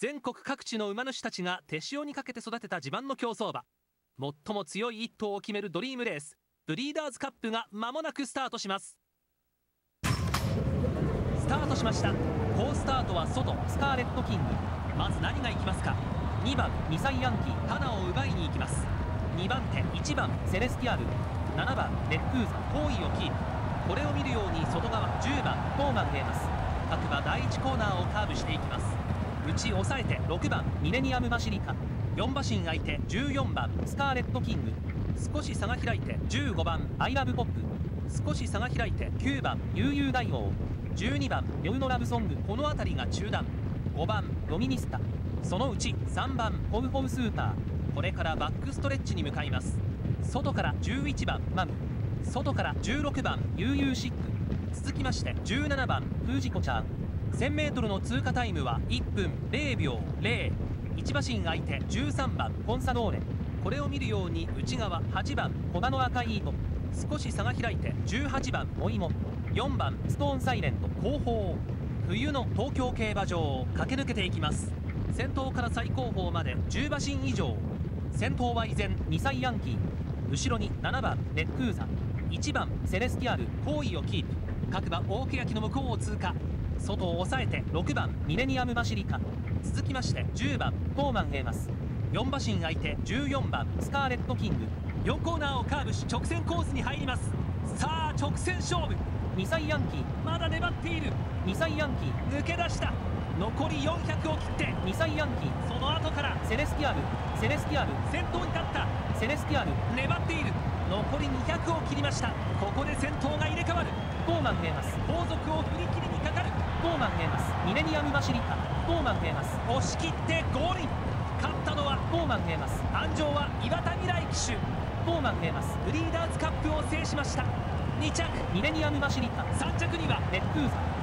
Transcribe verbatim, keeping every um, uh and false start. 全国各地の馬主たちが手塩にかけて育てた自慢の競走馬、最も強い一頭を決めるドリームレース、ブリーダーズカップが間もなくスタートします。スタートしました。好スタートは外スカーレットキング、まず何が行きますか。にばんミサイヤンキー、花を奪いに行きます。にばんて、いちばんセレスティアル、ななばんレックーザ、好位をキープ。これを見るように外側じゅうばんトーマンが見えます。各馬だいいちコーナーをカーブしていきます。内押さえてろくばんミレニアムマシリカ、よんば身相手じゅうよんばんスカーレットキング、少し差が開いてじゅうごばんアイラブポップ、少し差が開いてきゅうばん悠々大王、じゅうにばんレオノラブソング、この辺りが中断、ごばんロミニスタ、そのうちさんばんホウホウスーパー、これからバックストレッチに向かいます。外からじゅういちばんマム、外からじゅうろくばん悠々シック、続きましてじゅうななばんフジコちゃん。 せんメートル の通過タイムはいっぷんぜろびょうぜろ、一馬身相手じゅうさんばんコンサドーレ、これを見るように内側はちばんコバの赤い糸、少し差が開いてじゅうはちばんモイモ、よんばんストーンサイレント後方、冬の東京競馬場を駆け抜けていきます。先頭から最後方までじゅうばしん以上、先頭は依然にさいヤンキー、後ろにななばんレックーザ、いちばんセレスティアル、好位をキープ。各馬大ケヤキの向こうを通過、外を抑えてろくばんミレニアムマシリカ、続きましてじゅうばんトーマンエーマス、よん馬身相手じゅうよんばんスカーレットキング、よんコーナーをカーブし直線コースに入ります。さあ直線勝負、にさいヤンキーまだ粘っている。にさいヤンキー抜け出した。残りよんひゃくを切ってにさいヤンキー、その後からセレスティアル、セレスティアル先頭に立った。セレスティアル粘っている。残りにひゃくを切りました。ここで先頭が入れ替わる。トーマンエーマス後続を振り切りにかかる。トーマンエーマスミレニアムマシリカ、トーマンエーマス押し切ってゴールイン。勝ったのはトーマンエーマス、鞍上は岩田未来騎手。トーマンエーマスブリーダーズカップを制しました。にちゃくミレニアムマシリカ、さんちゃくにはレックーザ。